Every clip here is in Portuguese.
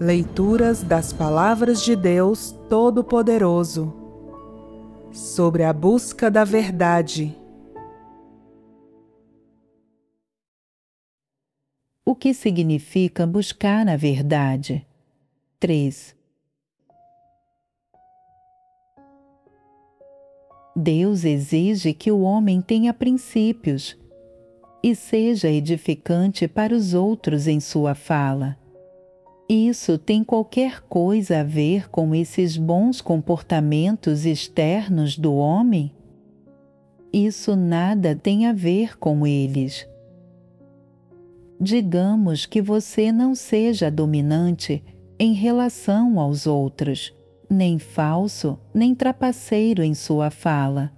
Leituras das Palavras de Deus Todo-Poderoso sobre a busca da verdade. O que significa buscar a verdade? 3. Deus exige que o homem tenha princípios e seja edificante para os outros em sua fala. Isso tem qualquer coisa a ver com esses bons comportamentos externos do homem? Isso nada tem a ver com eles. Digamos que você não seja dominante em relação aos outros, nem falso, nem trapaceiro em sua fala,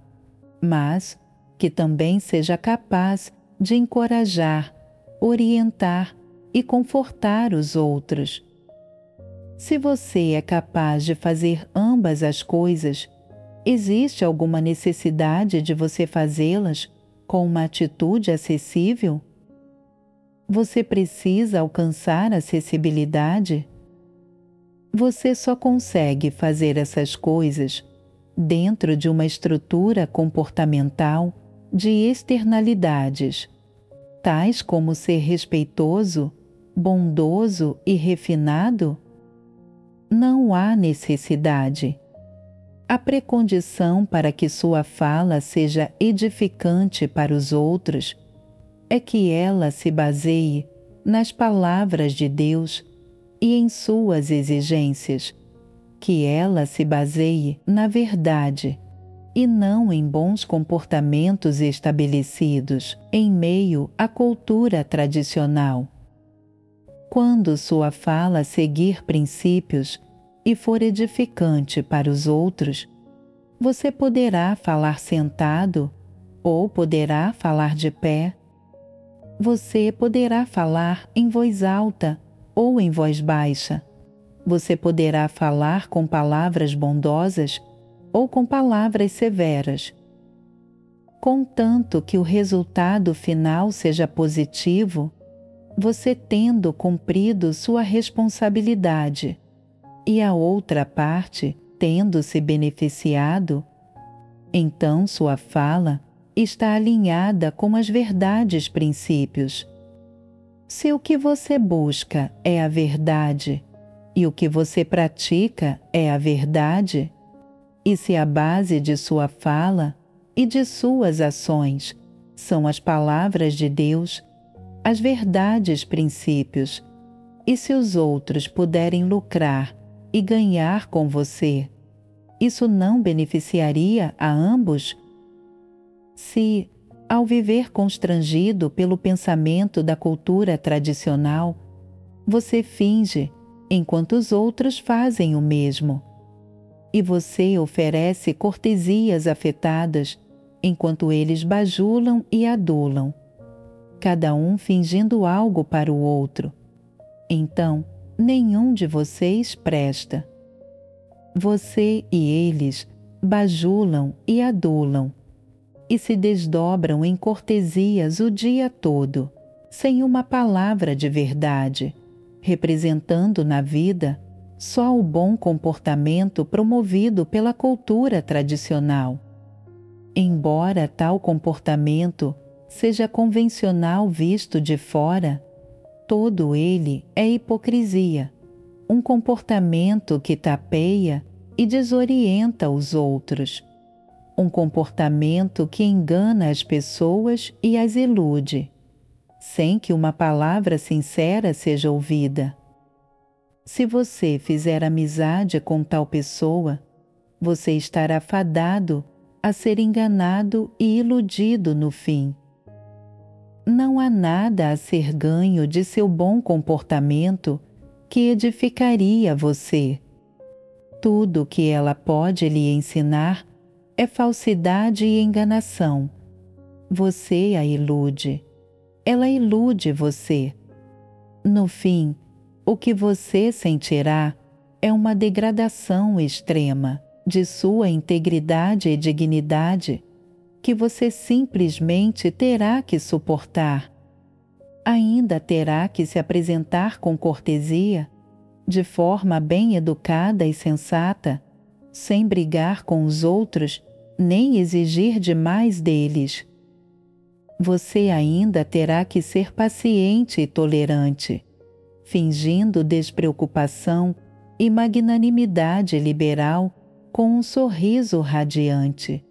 mas que também seja capaz de encorajar, orientar e confortar os outros. Se você é capaz de fazer ambas as coisas, existe alguma necessidade de você fazê-las com uma atitude acessível? Você precisa alcançar acessibilidade? Você só consegue fazer essas coisas dentro de uma estrutura comportamental de externalidades, tais como ser respeitoso, bondoso e refinado? Não há necessidade. A precondição para que sua fala seja edificante para os outros é que ela se baseie nas palavras de Deus e em suas exigências, que ela se baseie na verdade e não em bons comportamentos estabelecidos em meio à cultura tradicional. Quando sua fala seguir princípios e for edificante para os outros, você poderá falar sentado ou poderá falar de pé. Você poderá falar em voz alta ou em voz baixa. Você poderá falar com palavras bondosas ou com palavras severas. Contanto que o resultado final seja positivo, você tendo cumprido sua responsabilidade e a outra parte tendo se beneficiado, então sua fala está alinhada com as verdades princípios. Se o que você busca é a verdade e o que você pratica é a verdade, e se a base de sua fala e de suas ações são as palavras de Deus, as verdades princípios, e se os outros puderem lucrar e ganhar com você, isso não beneficiaria a ambos? Se, ao viver constrangido pelo pensamento da cultura tradicional, você finge enquanto os outros fazem o mesmo, e você oferece cortesias afetadas enquanto eles bajulam e adulam, cada um fingindo algo para o outro, então nenhum de vocês presta. Você e eles bajulam e adulam, e se desdobram em cortesias o dia todo, sem uma palavra de verdade, representando na vida só o bom comportamento promovido pela cultura tradicional. Embora tal comportamento seja convencional visto de fora, todo ele é hipocrisia, um comportamento que tapeia e desorienta os outros, um comportamento que engana as pessoas e as ilude, sem que uma palavra sincera seja ouvida. Se você fizer amizade com tal pessoa, você estará fadado a ser enganado e iludido no fim. Não há nada a ser ganho de seu bom comportamento que edificaria você. Tudo que ela pode lhe ensinar é falsidade e enganação. Você a ilude. Ela ilude você. No fim, o que você sentirá é uma degradação extrema de sua integridade e dignidade, que você simplesmente terá que suportar. Ainda terá que se apresentar com cortesia de forma bem educada e sensata, sem brigar com os outros nem exigir demais deles. Você ainda terá que ser paciente e tolerante, fingindo despreocupação e magnanimidade liberal com um sorriso radiante.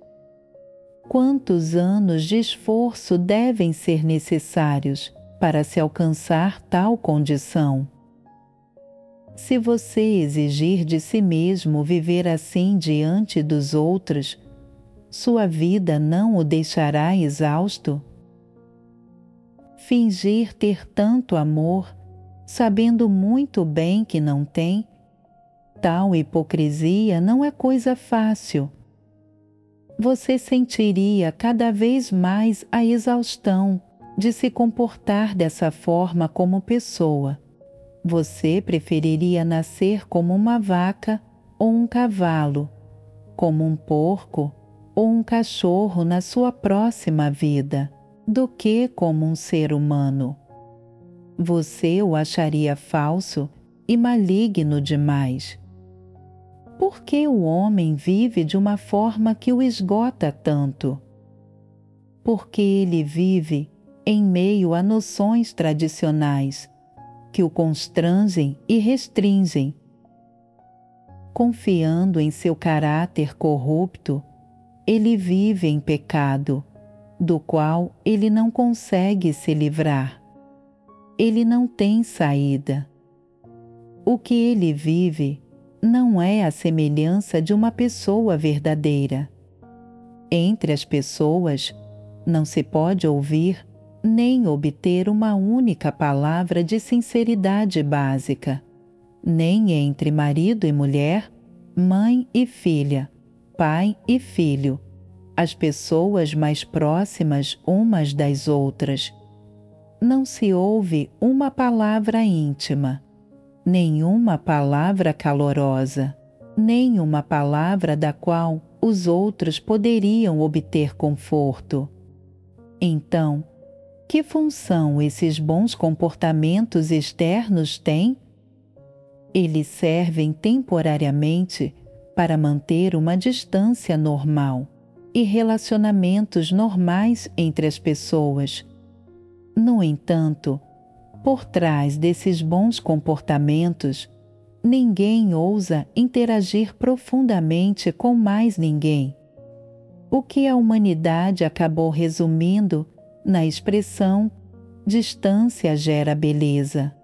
Quantos anos de esforço devem ser necessários para se alcançar tal condição? Se você exigir de si mesmo viver assim diante dos outros, sua vida não o deixará exausto? Fingir ter tanto amor, sabendo muito bem que não tem, tal hipocrisia não é coisa fácil. Você sentiria cada vez mais a exaustão de se comportar dessa forma como pessoa. Você preferiria nascer como uma vaca ou um cavalo, como um porco ou um cachorro na sua próxima vida, do que como um ser humano. Você o acharia falso e maligno demais. Por que o homem vive de uma forma que o esgota tanto? Porque ele vive em meio a noções tradicionais que o constrangem e restringem. Confiando em seu caráter corrupto, ele vive em pecado, do qual ele não consegue se livrar. Ele não tem saída. O que ele vive não é a semelhança de uma pessoa verdadeira. Entre as pessoas, não se pode ouvir nem obter uma única palavra de sinceridade básica, nem entre marido e mulher, mãe e filha, pai e filho, as pessoas mais próximas umas das outras. Não se ouve uma palavra íntima, nenhuma palavra calorosa, nenhuma palavra da qual os outros poderiam obter conforto. Então, que função esses bons comportamentos externos têm? Eles servem temporariamente para manter uma distância normal e relacionamentos normais entre as pessoas. No entanto, por trás desses bons comportamentos, ninguém ousa interagir profundamente com mais ninguém. O que a humanidade acabou resumindo na expressão "distância gera beleza".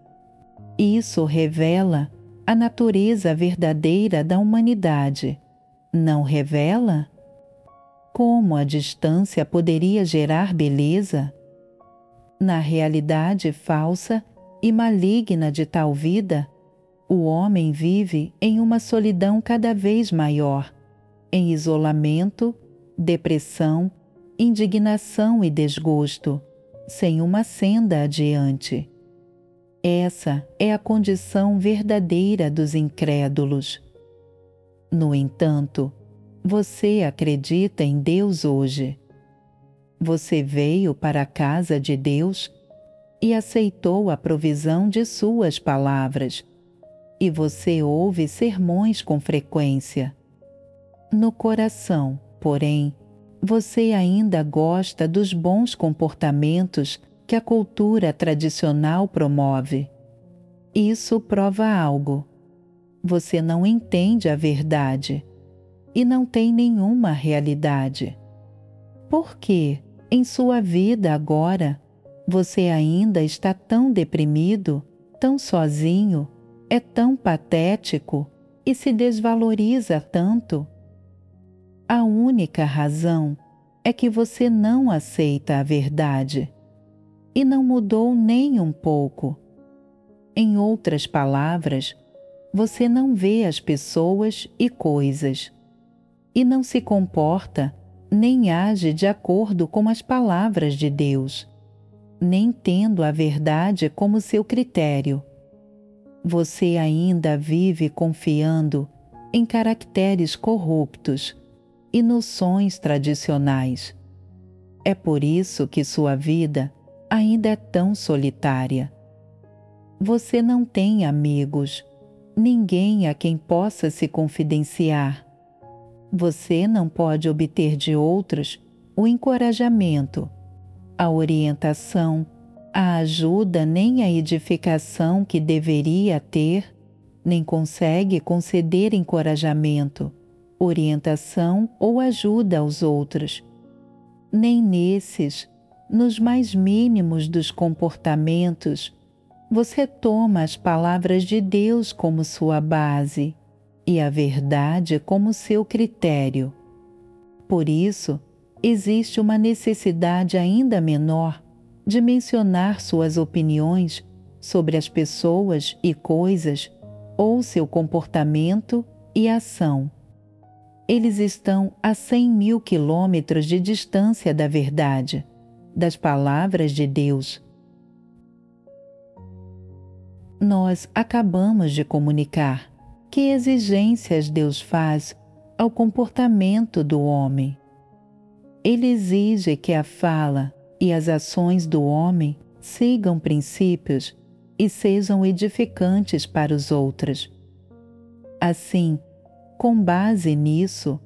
Isso revela a natureza verdadeira da humanidade, não revela? Como a distância poderia gerar beleza? Na realidade falsa e maligna de tal vida, o homem vive em uma solidão cada vez maior, em isolamento, depressão, indignação e desgosto, sem uma senda adiante. Essa é a condição verdadeira dos incrédulos. No entanto, você acredita em Deus hoje. Você veio para a casa de Deus e aceitou a provisão de suas palavras, e você ouve sermões com frequência. No coração, porém, você ainda gosta dos bons comportamentos que a cultura tradicional promove. Isso prova algo. Você não entende a verdade e não tem nenhuma realidade. Por que, em sua vida agora, você ainda está tão deprimido, tão sozinho, é tão patético e se desvaloriza tanto? A única razão é que você não aceita a verdade e não mudou nem um pouco. Em outras palavras, você não vê as pessoas e coisas e não se comporta nem age de acordo com as palavras de Deus, nem tendo a verdade como seu critério. Você ainda vive confiando em caracteres corruptos e noções tradicionais. É por isso que sua vida ainda é tão solitária. Você não tem amigos, ninguém a quem possa se confidenciar. Você não pode obter de outros o encorajamento, a orientação, a ajuda nem a edificação que deveria ter, nem consegue conceder encorajamento, orientação ou ajuda aos outros. Nem nesses, nos mais mínimos dos comportamentos, você toma as palavras de Deus como sua base e a verdade como seu critério. Por isso, existe uma necessidade ainda menor de mencionar suas opiniões sobre as pessoas e coisas ou seu comportamento e ação. Eles estão a 100.000 quilômetros de distância da verdade, das palavras de Deus. Nós acabamos de comunicar que exigências Deus faz ao comportamento do homem. Ele exige que a fala e as ações do homem sigam princípios e sejam edificantes para os outros. Assim, com base nisso,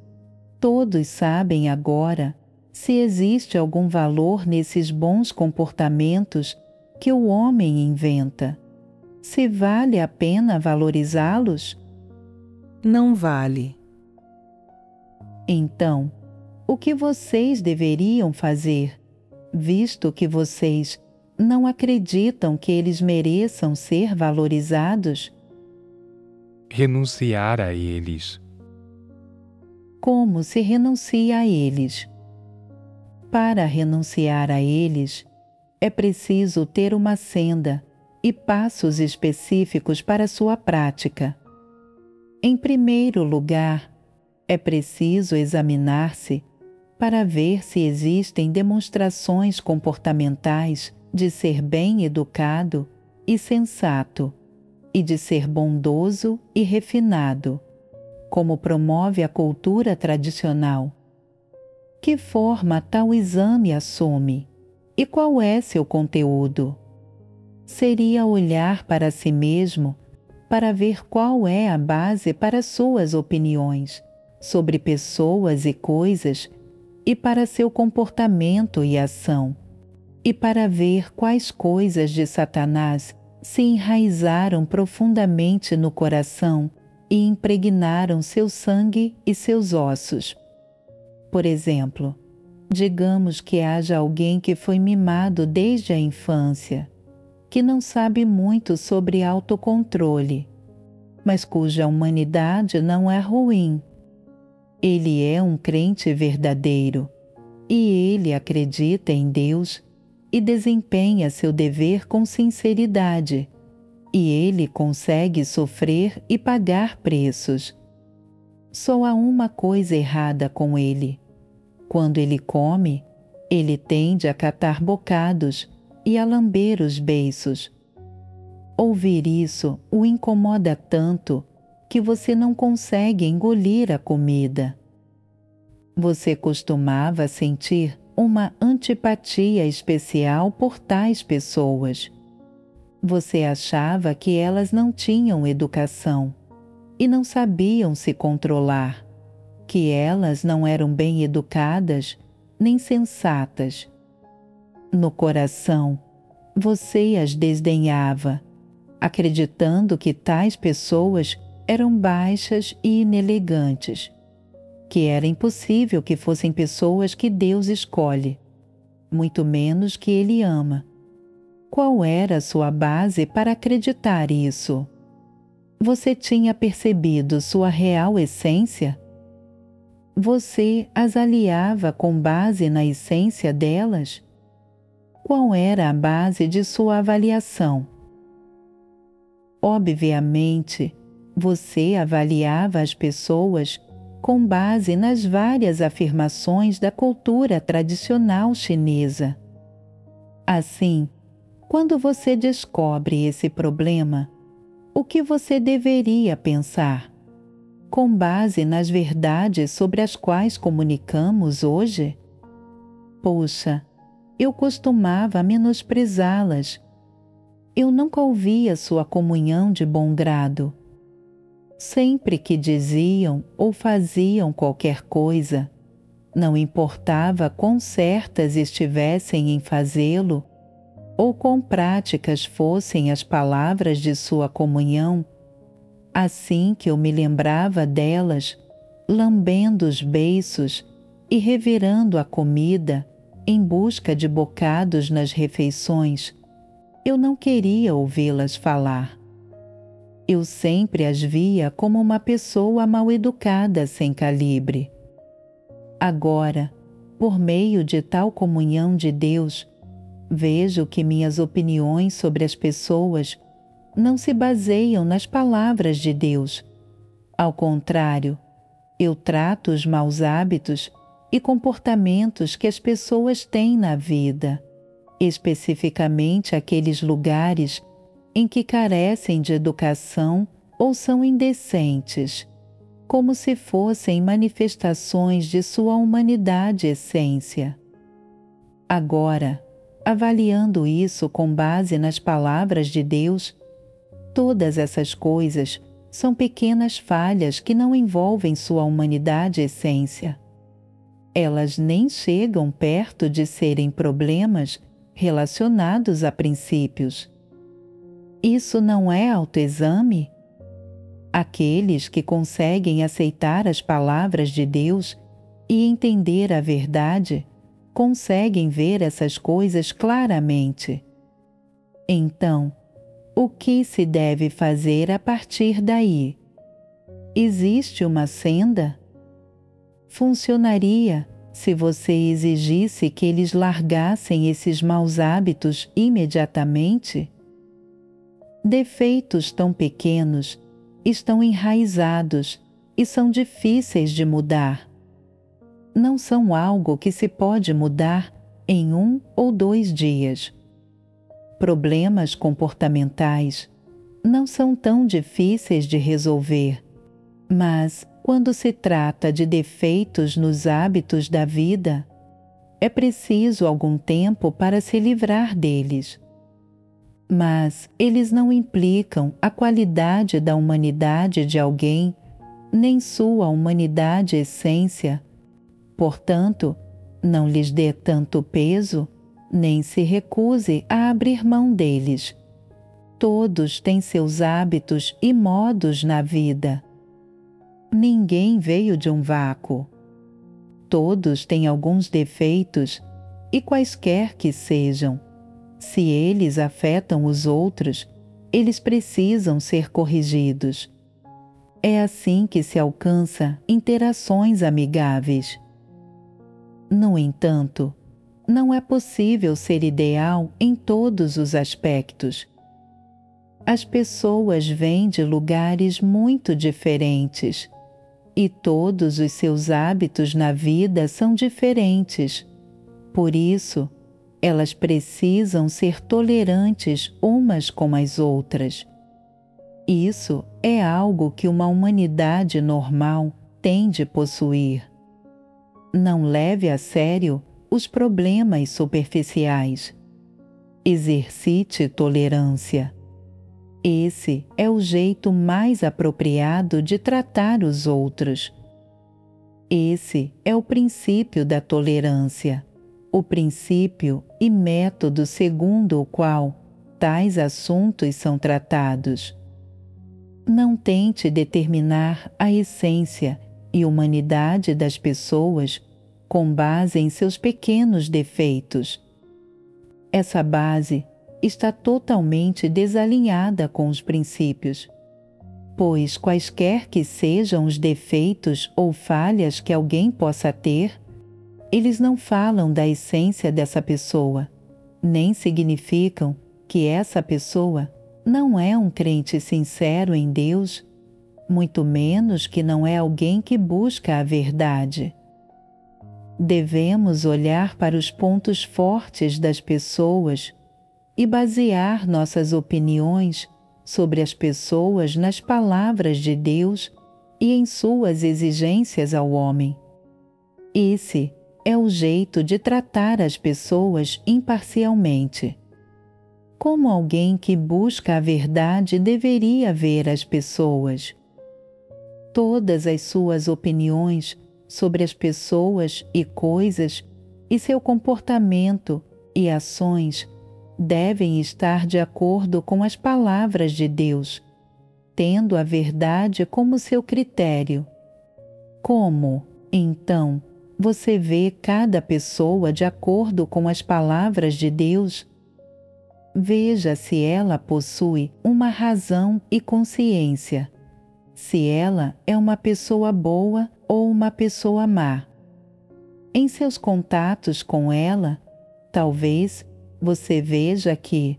todos sabem agora se existe algum valor nesses bons comportamentos que o homem inventa. Se vale a pena valorizá-los? Não vale. Então, o que vocês deveriam fazer, visto que vocês não acreditam que eles mereçam ser valorizados? Renunciar a eles. Como se renuncia a eles? Para renunciar a eles, é preciso ter uma senda e passos específicos para sua prática. Em primeiro lugar, é preciso examinar-se para ver se existem demonstrações comportamentais de ser bem educado e sensato, e de ser bondoso e refinado, como promove a cultura tradicional. Que forma tal exame assume? E qual é seu conteúdo? Seria olhar para si mesmo para ver qual é a base para suas opiniões sobre pessoas e coisas e para seu comportamento e ação, e para ver quais coisas de Satanás se enraizaram profundamente no coração e impregnaram seu sangue e seus ossos. Por exemplo, digamos que haja alguém que foi mimado desde a infância, que não sabe muito sobre autocontrole, mas cuja humanidade não é ruim. Ele é um crente verdadeiro, e ele acredita em Deus e desempenha seu dever com sinceridade, e ele consegue sofrer e pagar preços. Só há uma coisa errada com ele. Quando ele come, ele tende a catar bocados e a lamber os beiços. Ouvir isso o incomoda tanto que você não consegue engolir a comida. Você costumava sentir uma antipatia especial por tais pessoas. Você achava que elas não tinham educação e não sabiam se controlar, que elas não eram bem educadas nem sensatas. No coração, você as desdenhava, acreditando que tais pessoas eram baixas e inelegantes, que era impossível que fossem pessoas que Deus escolhe, muito menos que Ele ama. Qual era a sua base para acreditar isso? Você tinha percebido sua real essência? Você as aliava com base na essência delas? Qual era a base de sua avaliação? Obviamente, você avaliava as pessoas com base nas várias afirmações da cultura tradicional chinesa. Assim, quando você descobre esse problema, o que você deveria pensar? Com base nas verdades sobre as quais comunicamos hoje? Poxa, eu costumava menosprezá-las. Eu nunca ouvia sua comunhão de bom grado. sempre que diziam ou faziam qualquer coisa, não importava quão certas estivessem em fazê-lo, ou quão práticas fossem as palavras de sua comunhão, assim que eu me lembrava delas, lambendo os beiços e revirando a comida em busca de bocados nas refeições, eu não queria ouvi-las falar. Eu sempre as via como uma pessoa mal-educada sem calibre. Agora, por meio de tal comunhão de Deus, vejo que minhas opiniões sobre as pessoas não se baseiam nas palavras de Deus. Ao contrário, eu trato os maus hábitos e comportamentos que as pessoas têm na vida, especificamente aqueles lugares em que carecem de educação ou são indecentes, como se fossem manifestações de sua humanidade essência. Agora, avaliando isso com base nas palavras de Deus, todas essas coisas são pequenas falhas que não envolvem sua humanidade essência. Elas nem chegam perto de serem problemas relacionados a princípios. Isso não é autoexame? Aqueles que conseguem aceitar as palavras de Deus e entender a verdade, conseguem ver essas coisas claramente. Então, o que se deve fazer a partir daí? Existe uma senda? Funcionaria se você exigisse que eles largassem esses maus hábitos imediatamente? Defeitos tão pequenos estão enraizados e são difíceis de mudar. Não são algo que se pode mudar em 1 ou 2 dias. Problemas comportamentais não são tão difíceis de resolver, mas quando se trata de defeitos nos hábitos da vida, é preciso algum tempo para se livrar deles. Mas eles não implicam a qualidade da humanidade de alguém, nem sua humanidade essência. Portanto, não lhes dê tanto peso, nem se recuse a abrir mão deles. Todos têm seus hábitos e modos na vida. Ninguém veio de um vácuo. Todos têm alguns defeitos, e quaisquer que sejam, se eles afetam os outros, eles precisam ser corrigidos. É assim que se alcança interações amigáveis. No entanto, não é possível ser ideal em todos os aspectos. As pessoas vêm de lugares muito diferentes, e todos os seus hábitos na vida são diferentes. Por isso, elas precisam ser tolerantes umas com as outras. Isso é algo que uma humanidade normal tem de possuir. Não leve a sério os problemas superficiais. Exercite tolerância. Esse é o jeito mais apropriado de tratar os outros. Esse é o princípio da tolerância. O princípio e método segundo o qual tais assuntos são tratados. Não tente determinar a essência e humanidade das pessoas com base em seus pequenos defeitos. Essa base está totalmente desalinhada com os princípios, pois quaisquer que sejam os defeitos ou falhas que alguém possa ter, eles não falam da essência dessa pessoa, nem significam que essa pessoa não é um crente sincero em Deus, muito menos que não é alguém que busca a verdade. Devemos olhar para os pontos fortes das pessoas e basear nossas opiniões sobre as pessoas nas palavras de Deus e em suas exigências ao homem. Esse é o jeito de tratar as pessoas imparcialmente. Como alguém que busca a verdade deveria ver as pessoas? todas as suas opiniões sobre as pessoas e coisas e seu comportamento e ações devem estar de acordo com as palavras de Deus, tendo a verdade como seu critério. Como, então, você vê cada pessoa de acordo com as palavras de Deus? Veja se ela possui uma razão e consciência, se ela é uma pessoa boa ou uma pessoa má. Em seus contatos com ela, talvez você veja que,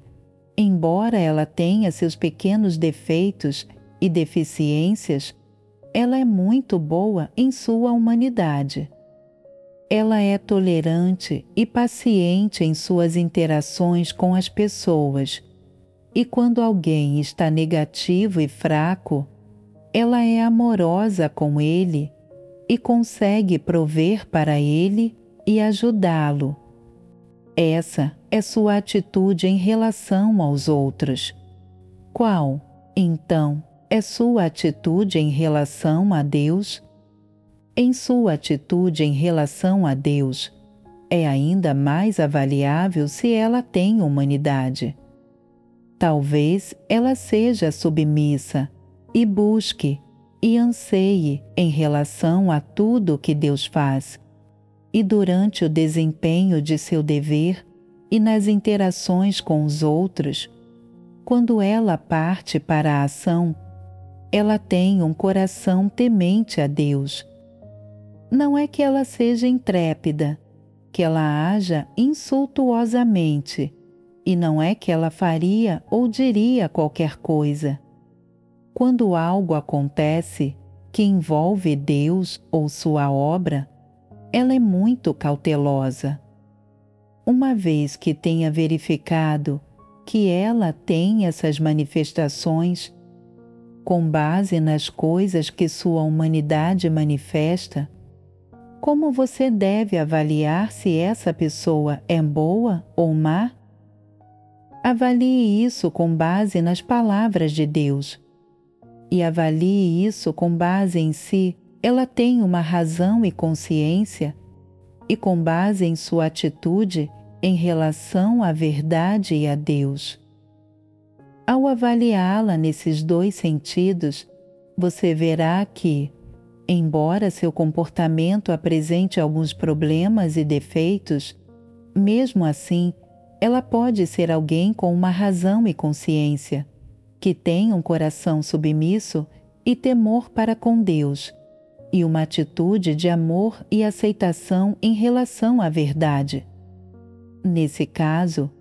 embora ela tenha seus pequenos defeitos e deficiências, ela é muito boa em sua humanidade. Ela é tolerante e paciente em suas interações com as pessoas. E quando alguém está negativo e fraco, ela é amorosa com ele e consegue prover para ele e ajudá-lo. Essa é sua atitude em relação aos outros. Qual, então, é sua atitude em relação a Deus? Em sua atitude em relação a Deus, é ainda mais avaliável se ela tem humanidade. Talvez ela seja submissa e busque e anseie em relação a tudo que Deus faz, e durante o desempenho de seu dever e nas interações com os outros, quando ela parte para a ação, ela tem um coração temente a Deus. Não é que ela seja intrépida, que ela haja insultuosamente, e não é que ela faria ou diria qualquer coisa. Quando algo acontece que envolve Deus ou sua obra, ela é muito cautelosa. Uma vez que tenha verificado que ela tem essas manifestações, com base nas coisas que sua humanidade manifesta, como você deve avaliar se essa pessoa é boa ou má? Avalie isso com base nas palavras de Deus. E avalie isso com base em si, ela tem uma razão e consciência, e com base em sua atitude em relação à verdade e a Deus. Ao avaliá-la nesses dois sentidos, você verá que, embora seu comportamento apresente alguns problemas e defeitos, mesmo assim, ela pode ser alguém com uma razão e consciência, que tem um coração submisso e temor para com Deus, e uma atitude de amor e aceitação em relação à verdade. Nesse caso,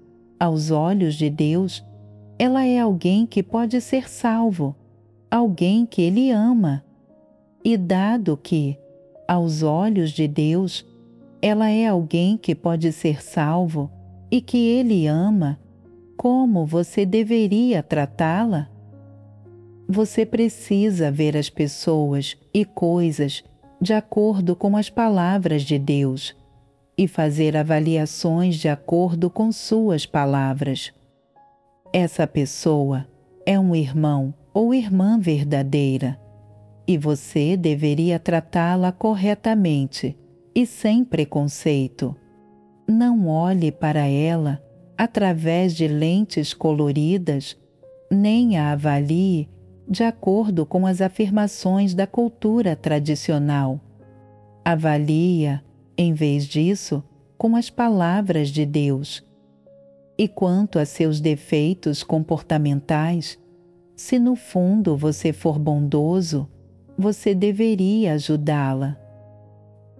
aos olhos de Deus, ela é alguém que pode ser salvo, alguém que Ele ama. E dado que, aos olhos de Deus, ela é alguém que pode ser salvo e que Ele ama, como você deveria tratá-la? Você precisa ver as pessoas e coisas de acordo com as palavras de Deus e fazer avaliações de acordo com suas palavras. Essa pessoa é um irmão ou irmã verdadeira, e você deveria tratá-la corretamente e sem preconceito. Não olhe para ela através de lentes coloridas, nem a avalie de acordo com as afirmações da cultura tradicional. Avalie-a, em vez disso, com as palavras de Deus. E quanto a seus defeitos comportamentais, se no fundo você for bondoso, você deveria ajudá-la.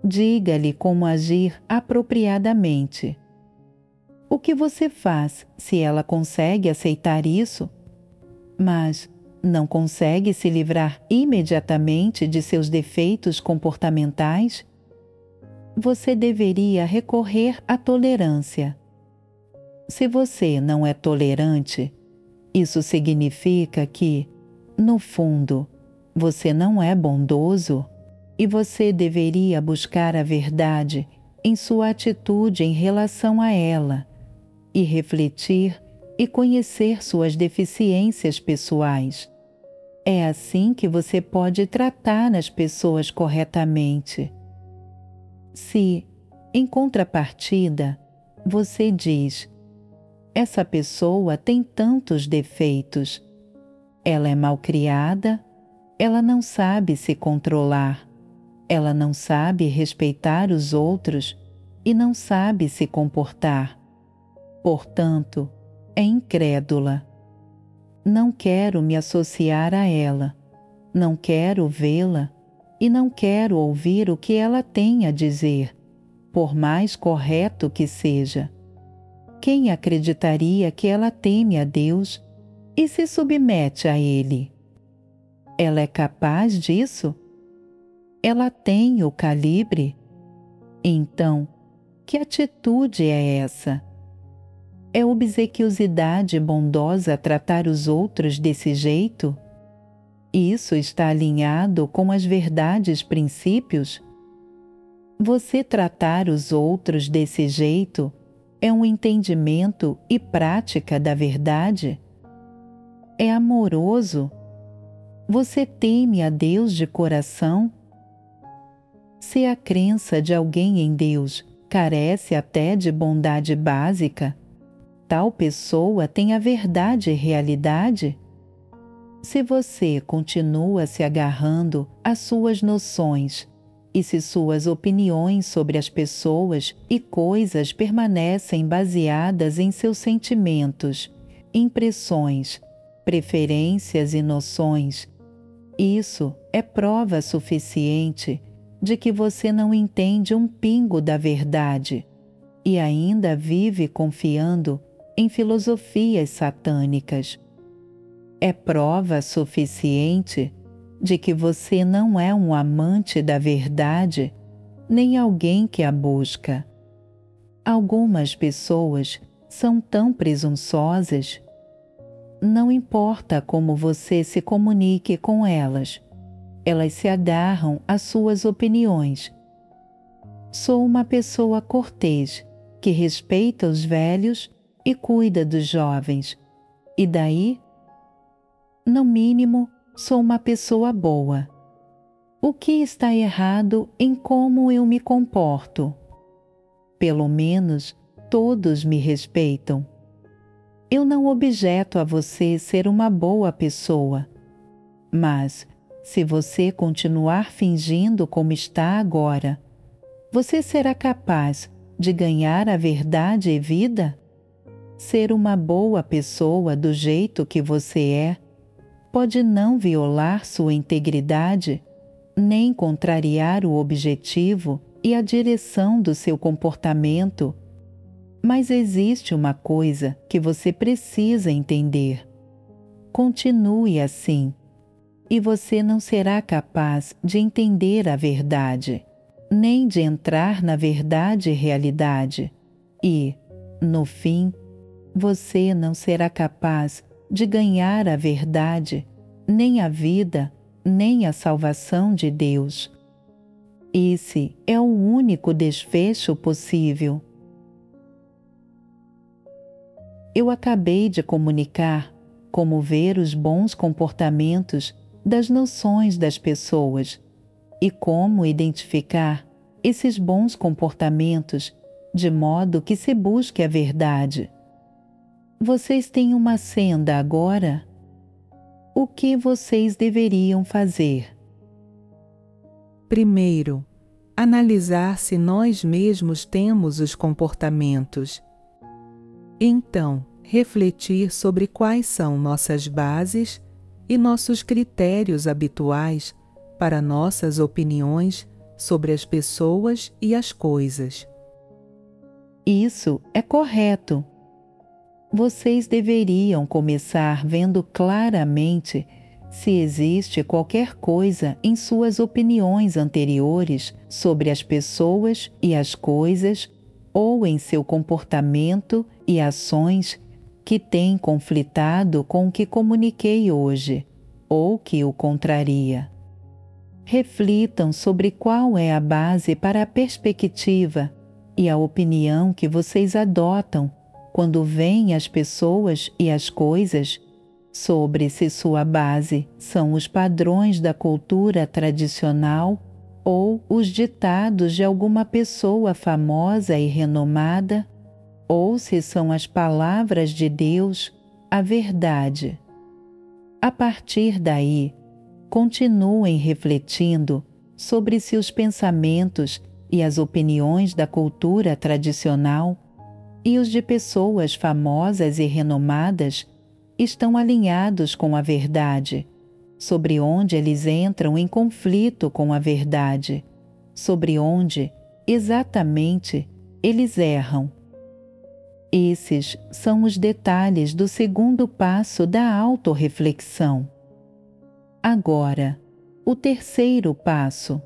Diga-lhe como agir apropriadamente. O que você faz se ela consegue aceitar isso, mas não consegue se livrar imediatamente de seus defeitos comportamentais? Você deveria recorrer à tolerância. Se você não é tolerante, isso significa que, no fundo, você não é bondoso, e você deveria buscar a verdade em sua atitude em relação a ela e refletir e conhecer suas deficiências pessoais, É assim que você pode tratar as pessoas corretamente. Se, em contrapartida, você diz: essa pessoa tem tantos defeitos. Ela é malcriada, ela não sabe se controlar, ela não sabe respeitar os outros e não sabe se comportar. Portanto, é incrédula. Não quero me associar a ela, não quero vê-la e não quero ouvir o que ela tem a dizer, por mais correto que seja. Quem acreditaria que ela teme a Deus e se submete a Ele? Ela é capaz disso? Ela tem o calibre? Então, que atitude é essa? É obsequiosidade bondosa tratar os outros desse jeito? Isso está alinhado com as verdades princípios? Você tratar os outros desse jeito é um entendimento e prática da verdade? É amoroso? Você teme a Deus de coração? Se a crença de alguém em Deus carece até de bondade básica, tal pessoa tem a verdade e realidade? Se você continua se agarrando às suas noções, e se suas opiniões sobre as pessoas e coisas permanecem baseadas em seus sentimentos, impressões, preferências e noções, isso é prova suficiente de que você não entende um pingo da verdade e ainda vive confiando em filosofias satânicas. É prova suficiente de que você não é um amante da verdade, nem alguém que a busca. Algumas pessoas são tão presunçosas. Não importa como você se comunique com elas, elas se agarram às suas opiniões. Sou uma pessoa cortês, que respeita os velhos e cuida dos jovens. E daí? No mínimo, sou uma pessoa boa. O que está errado em como eu me comporto? Pelo menos todos me respeitam. Eu não objeto a você ser uma boa pessoa. Mas, se você continuar fingindo como está agora, você será capaz de ganhar a verdade e vida? Ser uma boa pessoa do jeito que você é pode não violar sua integridade, nem contrariar o objetivo e a direção do seu comportamento. Mas existe uma coisa que você precisa entender. Continue assim, e você não será capaz de entender a verdade, nem de entrar na verdade e realidade. E, no fim, você não será capaz de ganhar a verdade, nem a vida, nem a salvação de Deus. Esse é o único desfecho possível. Eu acabei de comunicar como ver os bons comportamentos das noções das pessoas e como identificar esses bons comportamentos de modo que se busque a verdade. Vocês têm uma senda agora? O que vocês deveriam fazer? Primeiro, analisar se nós mesmos temos os comportamentos. Então, refletir sobre quais são nossas bases e nossos critérios habituais para nossas opiniões sobre as pessoas e as coisas. Isso é correto. Vocês deveriam começar vendo claramente se existe qualquer coisa em suas opiniões anteriores sobre as pessoas e as coisas ou em seu comportamento e ações que tem conflitado com o que comuniquei hoje ou que o contraria. Reflitam sobre qual é a base para a perspectiva e a opinião que vocês adotam quando veem as pessoas e as coisas sobre se sua base são os padrões da cultura tradicional ou os ditados de alguma pessoa famosa e renomada, ou se são as palavras de Deus, a verdade. A partir daí, continuem refletindo sobre se os pensamentos e as opiniões da cultura tradicional e os de pessoas famosas e renomadas estão alinhados com a verdade, sobre onde eles entram em conflito com a verdade, sobre onde, exatamente, eles erram. Esses são os detalhes do segundo passo da autorreflexão. Agora, o terceiro passo.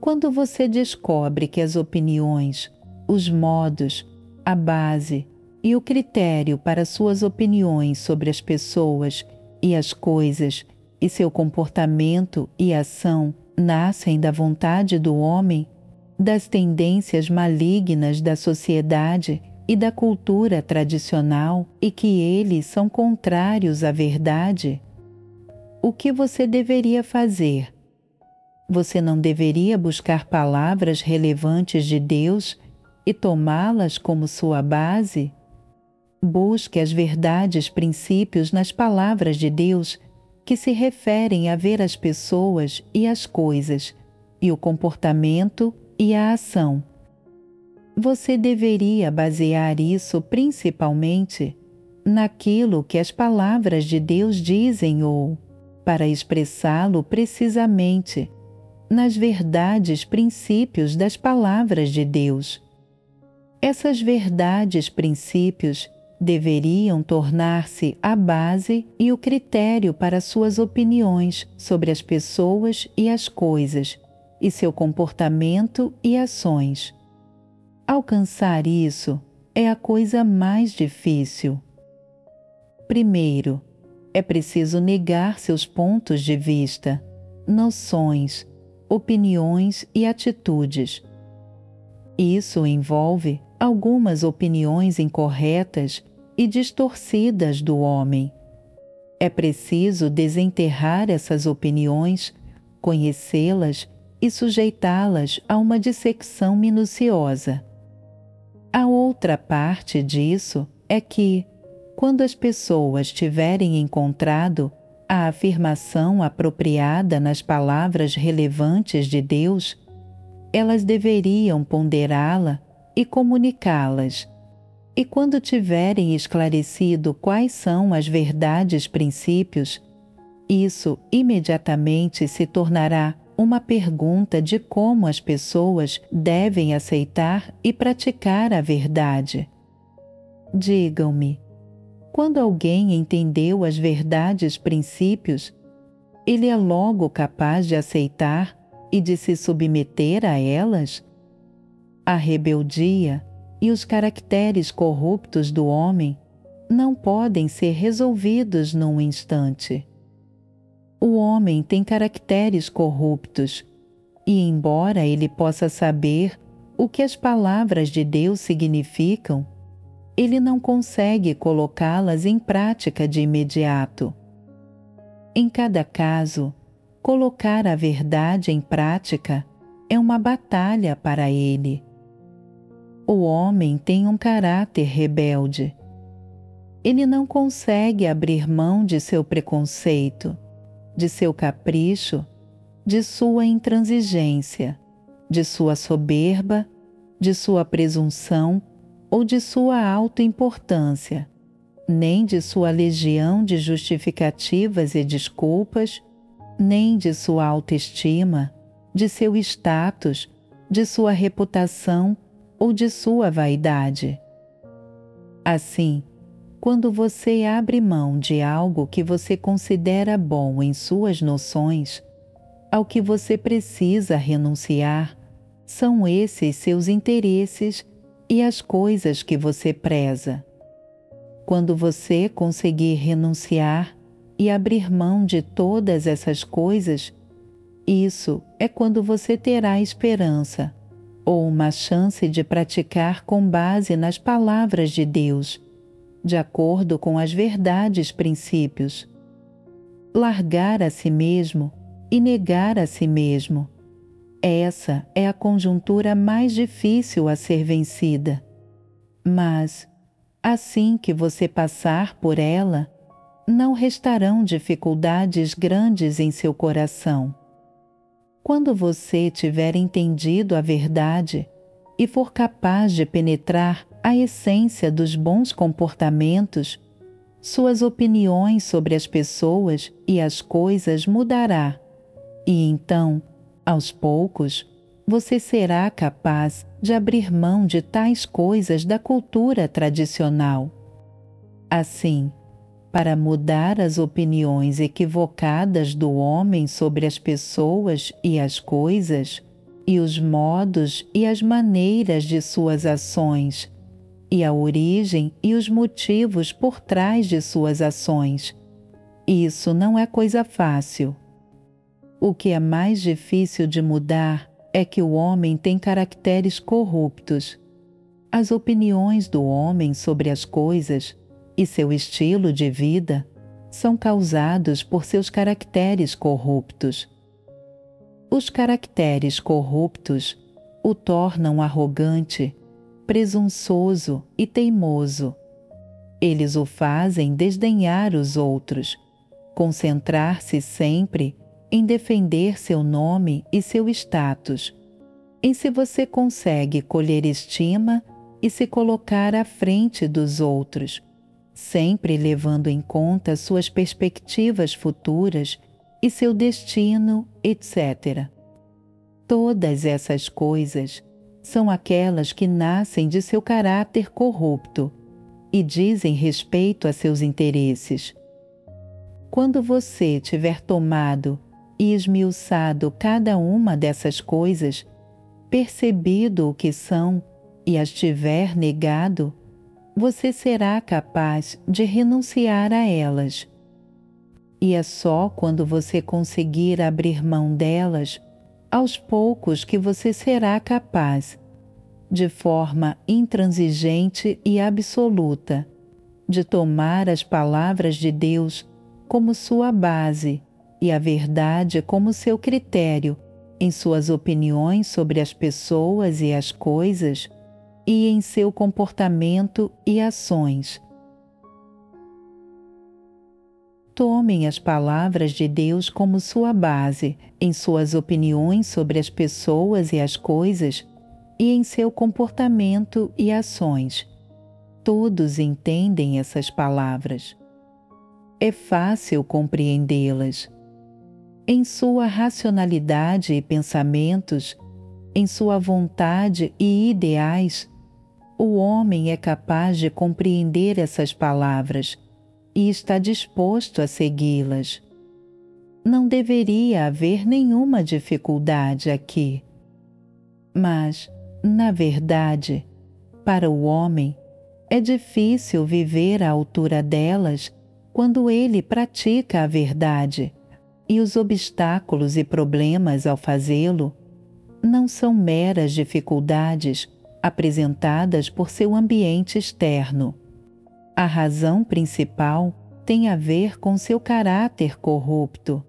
Quando você descobre que as opiniões, os modos, a base e o critério para suas opiniões sobre as pessoas e as coisas e seu comportamento e ação nascem da vontade do homem, das tendências malignas da sociedade e da cultura tradicional e que eles são contrários à verdade, o que você deveria fazer? Você não deveria buscar palavras relevantes de Deus e tomá-las como sua base? Busque as verdades, princípios nas palavras de Deus que se referem a ver as pessoas e as coisas, e o comportamento e a ação. Você deveria basear isso principalmente naquilo que as palavras de Deus dizem ou, para expressá-lo precisamente, nas verdades, princípios das palavras de Deus. Essas verdades, princípios deveriam tornar-se a base e o critério para suas opiniões sobre as pessoas e as coisas, e seu comportamento e ações. Alcançar isso é a coisa mais difícil. Primeiro, é preciso negar seus pontos de vista, noções, opiniões e atitudes. Isso envolve algumas opiniões incorretas e distorcidas do homem. É preciso desenterrar essas opiniões, conhecê-las e sujeitá-las a uma dissecção minuciosa. A outra parte disso é que, quando as pessoas tiverem encontrado a afirmação apropriada nas palavras relevantes de Deus, elas deveriam ponderá-la e comunicá-las. E quando tiverem esclarecido quais são as verdades, princípios, isso imediatamente se tornará uma pergunta de como as pessoas devem aceitar e praticar a verdade. Digam-me, quando alguém entendeu as verdades, princípios, ele é logo capaz de aceitar e de se submeter a elas? A rebeldia e os caracteres corruptos do homem não podem ser resolvidos num instante. O homem tem caracteres corruptos, e embora ele possa saber o que as palavras de Deus significam, ele não consegue colocá-las em prática de imediato. Em cada caso, colocar a verdade em prática é uma batalha para ele. O homem tem um caráter rebelde. Ele não consegue abrir mão de seu preconceito, de seu capricho, de sua intransigência, de sua soberba, de sua presunção ou de sua autoimportância, nem de sua legião de justificativas e desculpas, nem de sua autoestima, de seu status, de sua reputação ou de sua vaidade. Assim, quando você abre mão de algo que você considera bom em suas noções, ao que você precisa renunciar são esses seus interesses e as coisas que você preza. Quando você conseguir renunciar e abrir mão de todas essas coisas, isso é quando você terá esperança, ou uma chance de praticar com base nas palavras de Deus, de acordo com as verdades princípios. Largar a si mesmo e negar a si mesmo. Essa é a conjuntura mais difícil a ser vencida. Mas, assim que você passar por ela, não restarão dificuldades grandes em seu coração. Quando você tiver entendido a verdade e for capaz de penetrar a essência dos bons comportamentos, suas opiniões sobre as pessoas e as coisas mudará, e então, aos poucos, você será capaz de abrir mão de tais coisas da cultura tradicional. Assim, para mudar as opiniões equivocadas do homem sobre as pessoas e as coisas, e os modos e as maneiras de suas ações, e a origem e os motivos por trás de suas ações. Isso não é coisa fácil. O que é mais difícil de mudar é que o homem tem caracteres corruptos. As opiniões do homem sobre as coisas e seu estilo de vida são causados por seus caracteres corruptos. Os caracteres corruptos o tornam arrogante, presunçoso e teimoso. Eles o fazem desdenhar os outros, concentrar-se sempre em defender seu nome e seu status, em se você consegue colher estima e se colocar à frente dos outros, sempre levando em conta suas perspectivas futuras e seu destino, etc. Todas essas coisas são aquelas que nascem de seu caráter corrupto e dizem respeito a seus interesses. Quando você tiver tomado e esmiuçado cada uma dessas coisas, percebido o que são e as tiver negado, você será capaz de renunciar a elas. E é só quando você conseguir abrir mão delas aos poucos que você será capaz, de forma intransigente e absoluta, de tomar as palavras de Deus como sua base e a verdade como seu critério em suas opiniões sobre as pessoas e as coisas e em seu comportamento e ações. Tomem as palavras de Deus como sua base, em suas opiniões sobre as pessoas e as coisas, e em seu comportamento e ações. Todos entendem essas palavras. É fácil compreendê-las. Em sua racionalidade e pensamentos, em sua vontade e ideais, o homem é capaz de compreender essas palavras e está disposto a segui-las. Não deveria haver nenhuma dificuldade aqui. Mas, na verdade, para o homem, é difícil viver à altura delas quando ele pratica a verdade, e os obstáculos e problemas ao fazê-lo não são meras dificuldades apresentadas por seu ambiente externo. A razão principal tem a ver com seu caráter corrupto.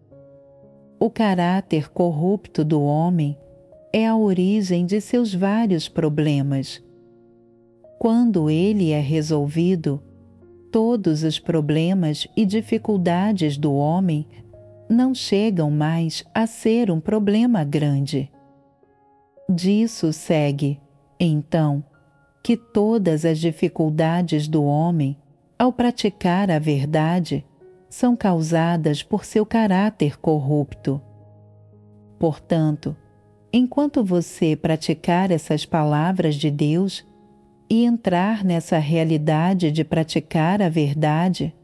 O caráter corrupto do homem é a origem de seus vários problemas. Quando ele é resolvido, todos os problemas e dificuldades do homem não chegam mais a ser um problema grande. Disso segue, então, que todas as dificuldades do homem, ao praticar a verdade, são causadas por seu caráter corrupto. Portanto, enquanto você praticar essas palavras de Deus e entrar nessa realidade de praticar a verdade,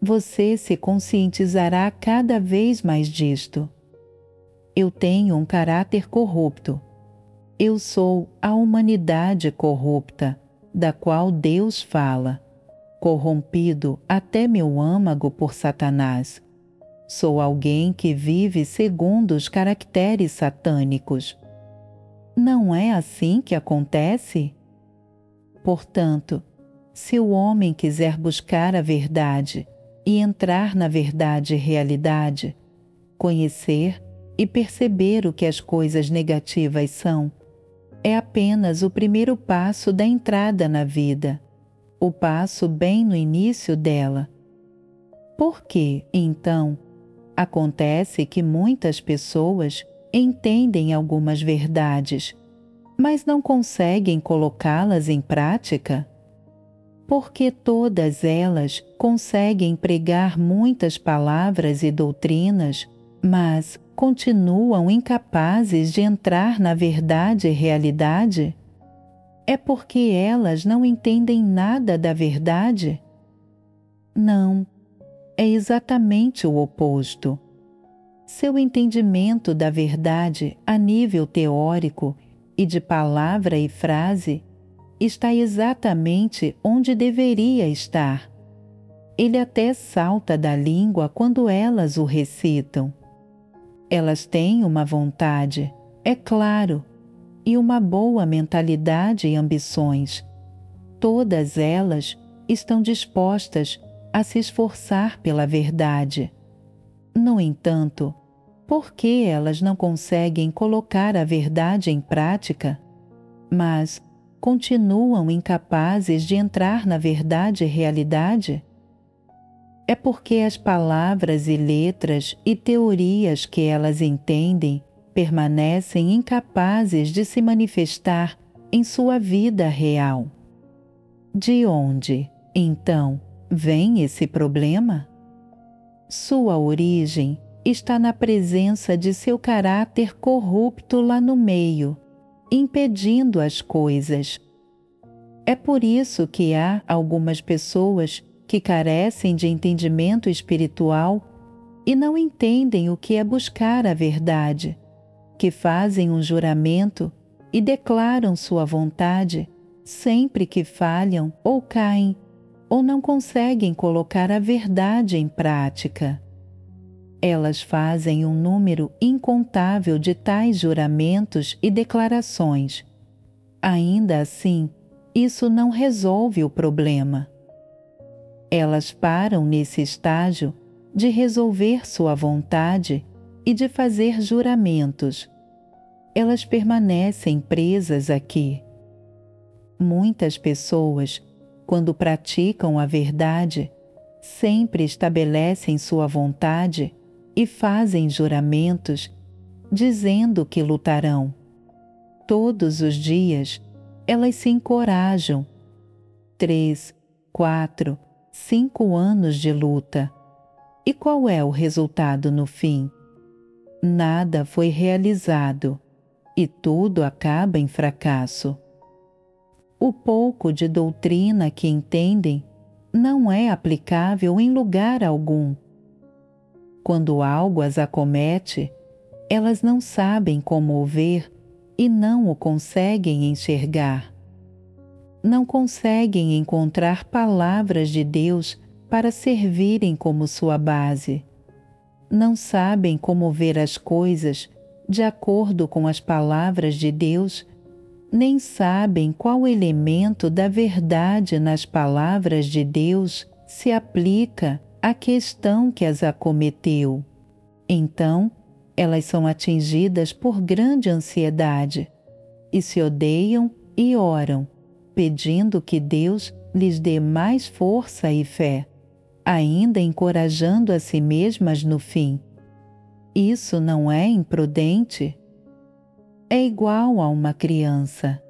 você se conscientizará cada vez mais disto. Eu tenho um caráter corrupto. Eu sou a humanidade corrupta, da qual Deus fala, corrompido até meu âmago por Satanás. Sou alguém que vive segundo os caracteres satânicos. Não é assim que acontece? Portanto, Se o homem quiser buscar a verdade e entrar na verdade e realidade, conhecer e perceber o que as coisas negativas são, é apenas o primeiro passo da entrada na vida, o passo bem no início dela. Por que, então, acontece que muitas pessoas entendem algumas verdades, mas não conseguem colocá-las em prática? Porque todas elas conseguem pregar muitas palavras e doutrinas, mas continuam incapazes de entrar na verdade e realidade? É porque elas não entendem nada da verdade? Não, é exatamente o oposto. Seu entendimento da verdade a nível teórico e de palavra e frase está exatamente onde deveria estar. Ele até salta da língua quando elas o recitam. Elas têm uma vontade, é claro, e uma boa mentalidade e ambições. Todas elas estão dispostas a se esforçar pela verdade. No entanto, por que elas não conseguem colocar a verdade em prática, mas continuam incapazes de entrar na verdade e realidade? É porque as palavras e letras e teorias que elas entendem permanecem incapazes de se manifestar em sua vida real. De onde, então, vem esse problema? Sua origem está na presença de seu caráter corrupto lá no meio, impedindo as coisas. É por isso que há algumas pessoas que carecem de entendimento espiritual e não entendem o que é buscar a verdade, que fazem um juramento e declaram sua vontade sempre que falham ou caem, ou não conseguem colocar a verdade em prática. Elas fazem um número incontável de tais juramentos e declarações. Ainda assim, isso não resolve o problema. Elas param nesse estágio de resolver sua vontade e de fazer juramentos. Elas permanecem presas aqui. Muitas pessoas, quando praticam a verdade, sempre estabelecem sua vontade e fazem juramentos, dizendo que lutarão. Todos os dias, elas se encorajam. 3, 4, 5 anos de luta. E qual é o resultado no fim? Nada foi realizado, e tudo acaba em fracasso. O pouco de doutrina que entendem não é aplicável em lugar algum. Quando algo as acomete, elas não sabem como o ver e não o conseguem enxergar. Não conseguem encontrar palavras de Deus para servirem como sua base. Não sabem como ver as coisas de acordo com as palavras de Deus, nem sabem qual elemento da verdade nas palavras de Deus se aplica à questão que as acometeu. Então, elas são atingidas por grande ansiedade e se odeiam e oram, pedindo que Deus lhes dê mais força e fé, ainda encorajando a si mesmas no fim. Isso não é imprudente? É igual a uma criança.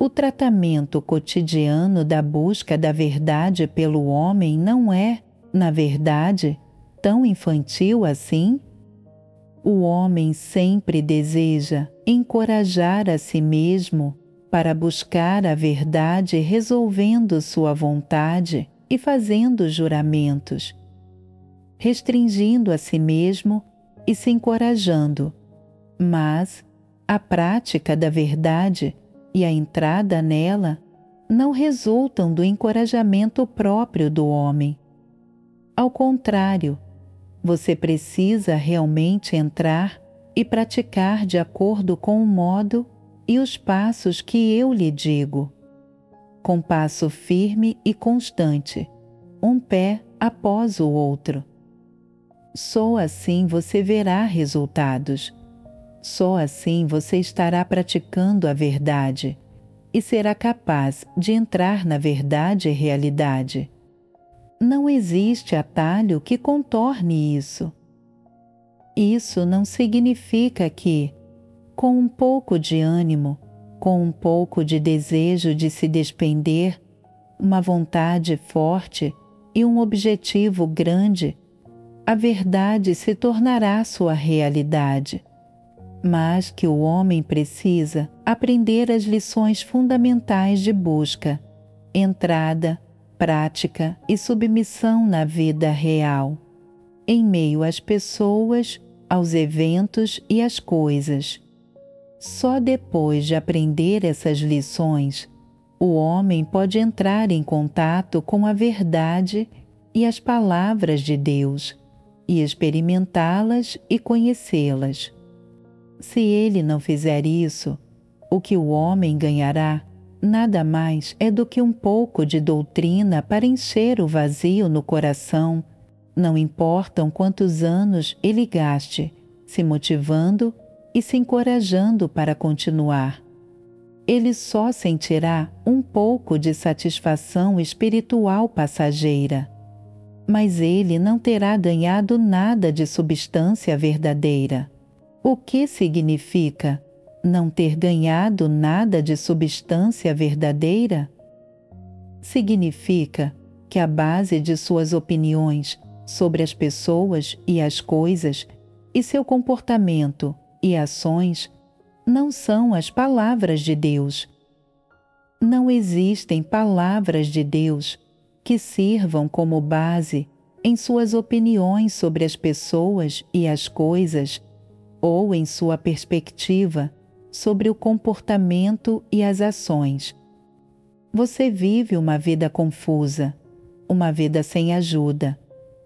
O tratamento cotidiano da busca da verdade pelo homem não é, na verdade, tão infantil assim? O homem sempre deseja encorajar a si mesmo para buscar a verdade resolvendo sua vontade e fazendo juramentos, restringindo a si mesmo e se encorajando, mas a prática da verdade e a entrada nela não resultam do encorajamento próprio do homem. Ao contrário, você precisa realmente entrar e praticar de acordo com o modo e os passos que eu lhe digo. com passo firme e constante, um pé após o outro. Só assim você verá resultados. Só assim você estará praticando a verdade e será capaz de entrar na verdade e realidade. Não existe atalho que contorne isso. Isso não significa que, com um pouco de ânimo, com um pouco de desejo de se despender, uma vontade forte e um objetivo grande, a verdade se tornará sua realidade. Mas que o homem precisa aprender as lições fundamentais de busca, entrada, prática e submissão na vida real, em meio às pessoas, aos eventos e às coisas. Só depois de aprender essas lições, o homem pode entrar em contato com a verdade e as palavras de Deus, e experimentá-las e conhecê-las. Se ele não fizer isso, o que o homem ganhará nada mais é do que um pouco de doutrina para encher o vazio no coração, não importam quantos anos ele gaste, se motivando e se encorajando para continuar. Ele só sentirá um pouco de satisfação espiritual passageira, mas ele não terá ganhado nada de substância verdadeira. O que significa não ter ganhado nada de substância verdadeira? Significa que a base de suas opiniões sobre as pessoas e as coisas e seu comportamento e ações não são as palavras de Deus. Não existem palavras de Deus que sirvam como base em suas opiniões sobre as pessoas e as coisas ou em sua perspectiva sobre o comportamento e as ações. Você vive uma vida confusa, uma vida sem ajuda.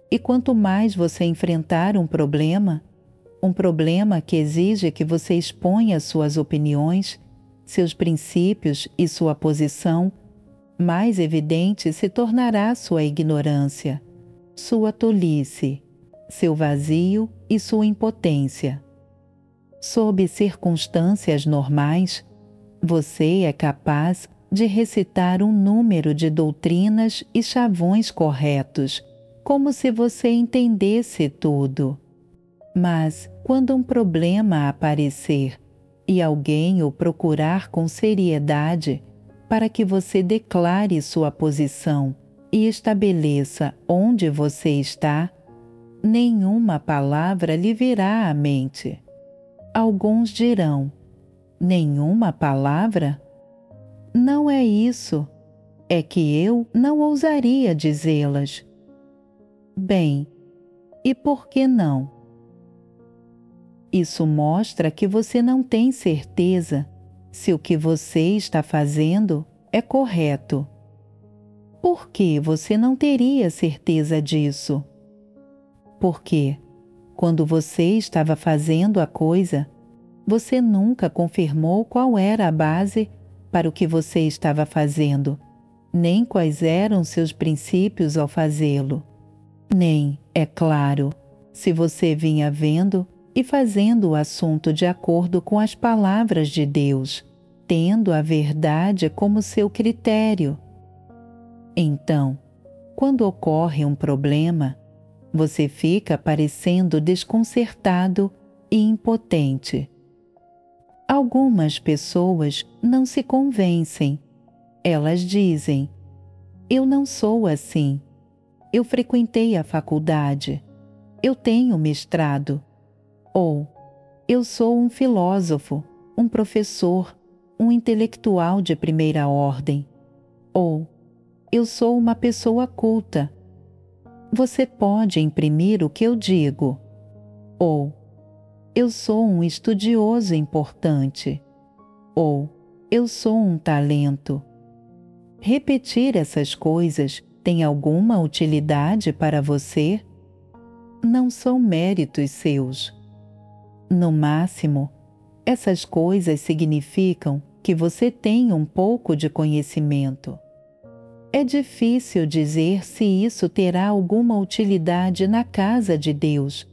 E quanto mais você enfrentar um problema que exige que você exponha suas opiniões, seus princípios e sua posição, mais evidente se tornará sua ignorância, sua tolice, seu vazio e sua impotência. Sob circunstâncias normais, você é capaz de recitar um número de doutrinas e chavões corretos, como se você entendesse tudo. Mas, quando um problema aparecer e alguém o procurar com seriedade para que você declare sua posição e estabeleça onde você está, nenhuma palavra lhe virá à mente. Alguns dirão, nenhuma palavra? Não é isso, é que eu não ousaria dizê-las. Bem, e por que não? Isso mostra que você não tem certeza se o que você está fazendo é correto. Por que você não teria certeza disso? Porque quando você estava fazendo a coisa, você nunca confirmou qual era a base para o que você estava fazendo, nem quais eram seus princípios ao fazê-lo. Nem, é claro, se você vinha vendo e fazendo o assunto de acordo com as palavras de Deus, tendo a verdade como seu critério. Então, quando ocorre um problema, você fica parecendo desconcertado e impotente. Algumas pessoas não se convencem. Elas dizem, eu não sou assim. Eu frequentei a faculdade. Eu tenho mestrado. Ou, eu sou um filósofo, um professor, um intelectual de primeira ordem. Ou, eu sou uma pessoa culta. Você pode imprimir o que eu digo. Ou, eu sou um estudioso importante. Ou, eu sou um talento. Repetir essas coisas tem alguma utilidade para você? Não são méritos seus. No máximo, essas coisas significam que você tem um pouco de conhecimento. É difícil dizer se isso terá alguma utilidade na casa de Deus,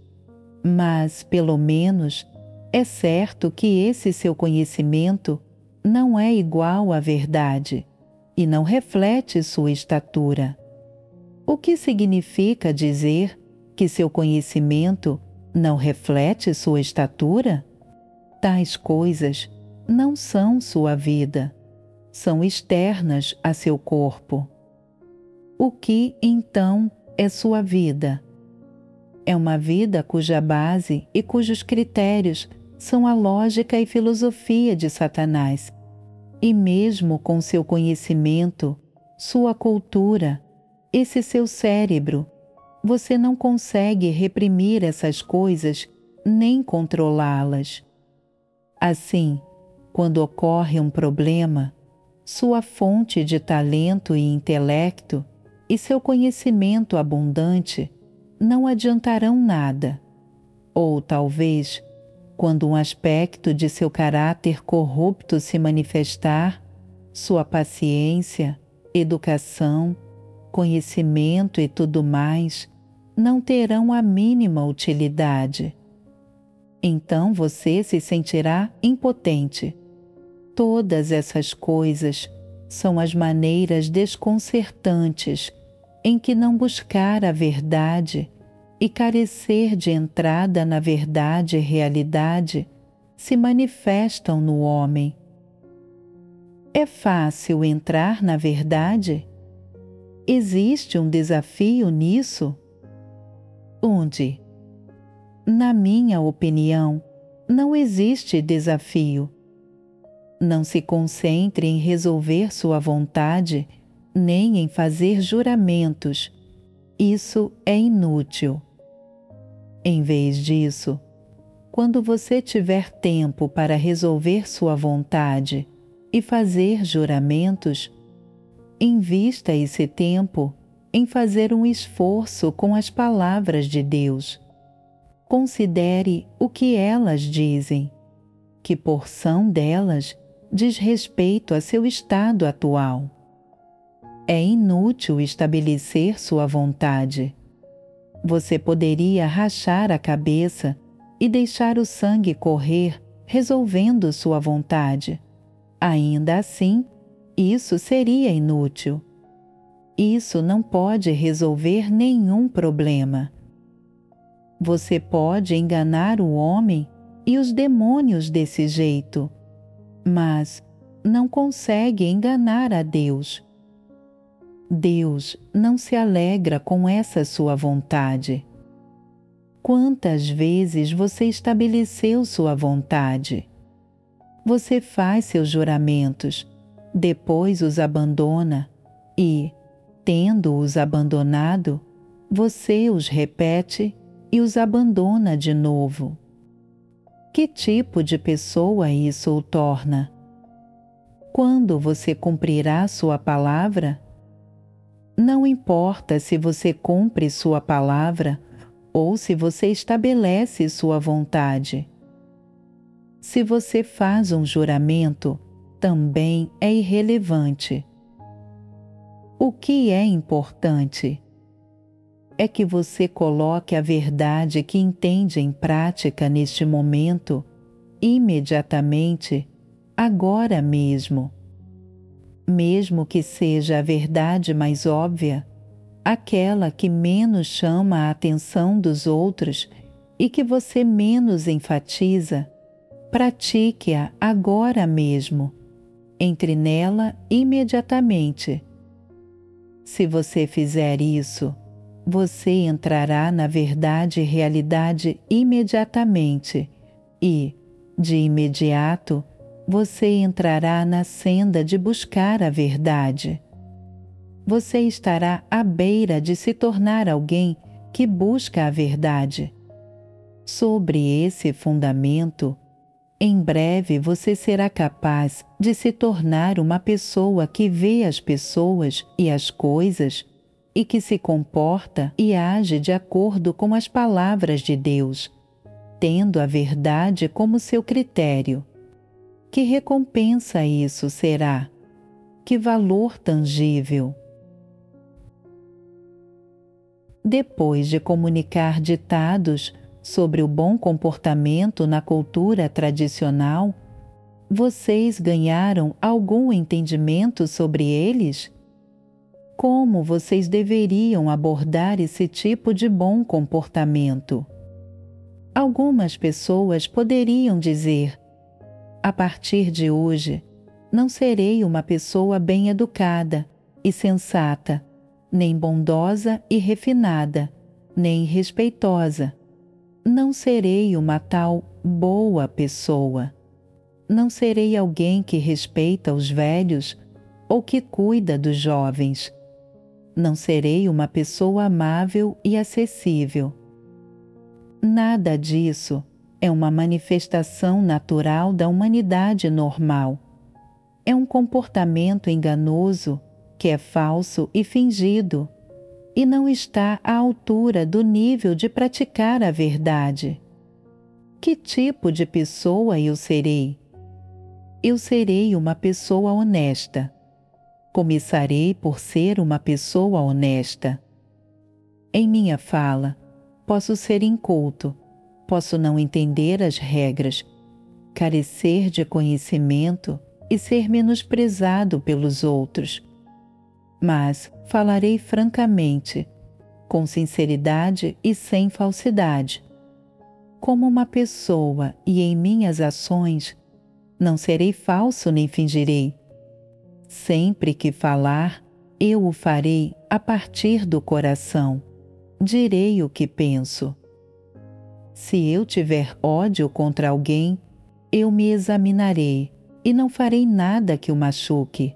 mas, pelo menos, é certo que esse seu conhecimento não é igual à verdade e não reflete sua estatura. O que significa dizer que seu conhecimento não reflete sua estatura? Tais coisas não são sua vida, são externas a seu corpo. O que, então, é sua vida? É uma vida cuja base e cujos critérios são a lógica e filosofia de Satanás, e mesmo com seu conhecimento, sua cultura, esse seu cérebro, você não consegue reprimir essas coisas nem controlá-las. Assim, quando ocorre um problema, sua fonte de talento e intelecto e seu conhecimento abundante não adiantarão nada. Ou talvez, quando um aspecto de seu caráter corrupto se manifestar, sua paciência, educação, conhecimento e tudo mais não terão a mínima utilidade. Então você se sentirá impotente. Todas essas coisas são as maneiras desconcertantes em que não buscar a verdade e carecer de entrada na verdade e realidade se manifestam no homem. É fácil entrar na verdade? Existe um desafio nisso? Onde? Na minha opinião, não existe desafio. Não se concentre em resolver sua vontade, nem em fazer juramentos. Isso é inútil. Em vez disso, quando você tiver tempo para resolver sua vontade e fazer juramentos, invista esse tempo em fazer um esforço com as palavras de Deus. Considere o que elas dizem, que porção delas diz respeito a seu estado atual. É inútil estabelecer sua vontade. Você poderia rachar a cabeça e deixar o sangue correr resolvendo sua vontade. Ainda assim, isso seria inútil. Isso não pode resolver nenhum problema. Você pode enganar o homem e os demônios desse jeito, mas não consegue enganar a Deus. Deus não se alegra com essa sua vontade. Quantas vezes você estabeleceu sua vontade? Você faz seus juramentos, depois os abandona e, tendo-os abandonado, você os repete e os abandona de novo. Que tipo de pessoa isso o torna? Quando você cumprirá sua palavra? Não importa se você cumpre sua palavra ou se você estabelece sua vontade. Se você faz um juramento, também é irrelevante. O que é importante? É que você coloque a verdade que entende em prática neste momento, imediatamente, agora mesmo. Mesmo que seja a verdade mais óbvia, aquela que menos chama a atenção dos outros e que você menos enfatiza, pratique-a agora mesmo. Entre nela imediatamente. Se você fizer isso, você entrará na verdade e realidade imediatamente e, de imediato, você entrará na senda de buscar a verdade. Você estará à beira de se tornar alguém que busca a verdade. Sobre esse fundamento, em breve você será capaz de se tornar uma pessoa que vê as pessoas e as coisas e que se comporta e age de acordo com as palavras de Deus, tendo a verdade como seu critério. Que recompensa isso será? Que valor tangível! depois de comunicar ditados sobre o bom comportamento na cultura tradicional, vocês ganharam algum entendimento sobre eles? Como vocês deveriam abordar esse tipo de bom comportamento? Algumas pessoas poderiam dizer: a partir de hoje, não serei uma pessoa bem educada e sensata, nem bondosa e refinada, nem respeitosa. Não serei uma tal boa pessoa. Não serei alguém que respeita os velhos ou que cuida dos jovens. Não serei uma pessoa amável e acessível. Nada disso é uma manifestação natural da humanidade normal. É um comportamento enganoso, que é falso e fingido, e não está à altura do nível de praticar a verdade. Que tipo de pessoa eu serei? Eu serei uma pessoa honesta. Começarei por ser uma pessoa honesta. Em minha fala, posso ser inculto, posso não entender as regras, carecer de conhecimento e ser menosprezado pelos outros. Mas falarei francamente, com sinceridade e sem falsidade. Como uma pessoa e em minhas ações, não serei falso nem fingirei. Sempre que falar, eu o farei a partir do coração. Direi o que penso. Se eu tiver ódio contra alguém, eu me examinarei e não farei nada que o machuque.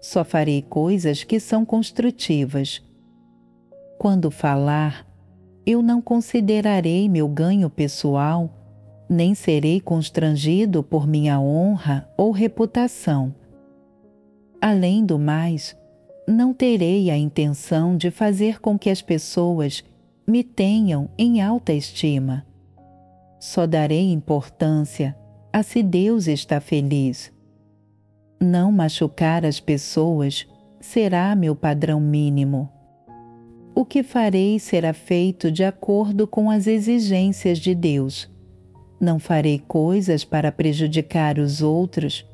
Só farei coisas que são construtivas. Quando falar, eu não considerarei meu ganho pessoal, nem serei constrangido por minha honra ou reputação. Além do mais, não terei a intenção de fazer com que as pessoas me tenham em alta estima. Só darei importância a se Deus está feliz. Não machucar as pessoas será meu padrão mínimo. O que farei será feito de acordo com as exigências de Deus. Não farei coisas para prejudicar os outros,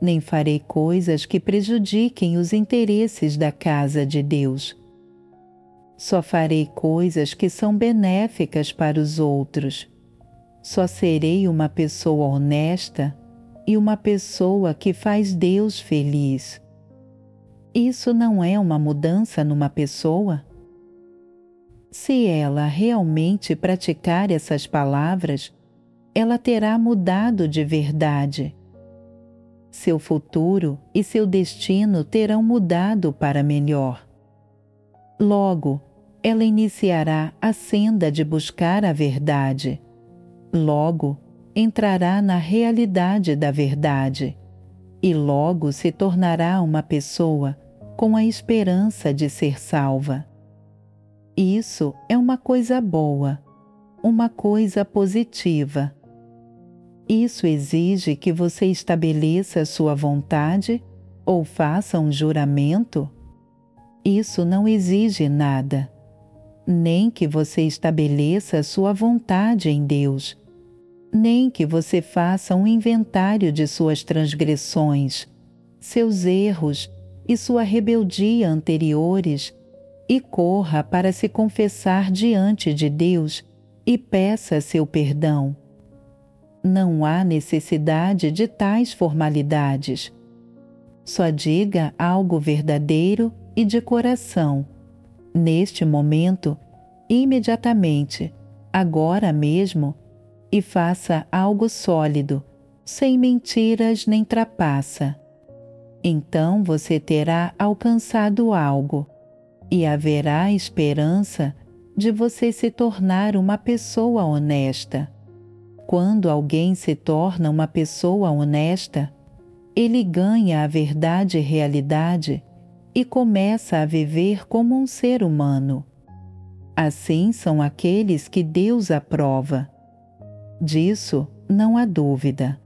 nem farei coisas que prejudiquem os interesses da casa de Deus. Só farei coisas que são benéficas para os outros. Só serei uma pessoa honesta e uma pessoa que faz Deus feliz. Isso não é uma mudança numa pessoa? Se ela realmente praticar essas palavras, ela terá mudado de verdade. Seu futuro e seu destino terão mudado para melhor. Logo, ela iniciará a senda de buscar a verdade. Logo, entrará na realidade da verdade. E logo se tornará uma pessoa com a esperança de ser salva. Isso é uma coisa boa, uma coisa positiva. Isso exige que você estabeleça sua vontade ou faça um juramento? Isso não exige nada, nem que você estabeleça sua vontade em Deus, nem que você faça um inventário de suas transgressões, seus erros e sua rebeldia anteriores e corra para se confessar diante de Deus e peça seu perdão. Não há necessidade de tais formalidades. Só diga algo verdadeiro e de coração, neste momento, imediatamente, agora mesmo, e faça algo sólido, sem mentiras nem trapaça. Então você terá alcançado algo, e haverá esperança de você se tornar uma pessoa honesta. Quando alguém se torna uma pessoa honesta, ele ganha a verdade e realidade e começa a viver como um ser humano. Assim são aqueles que Deus aprova. Disso não há dúvida.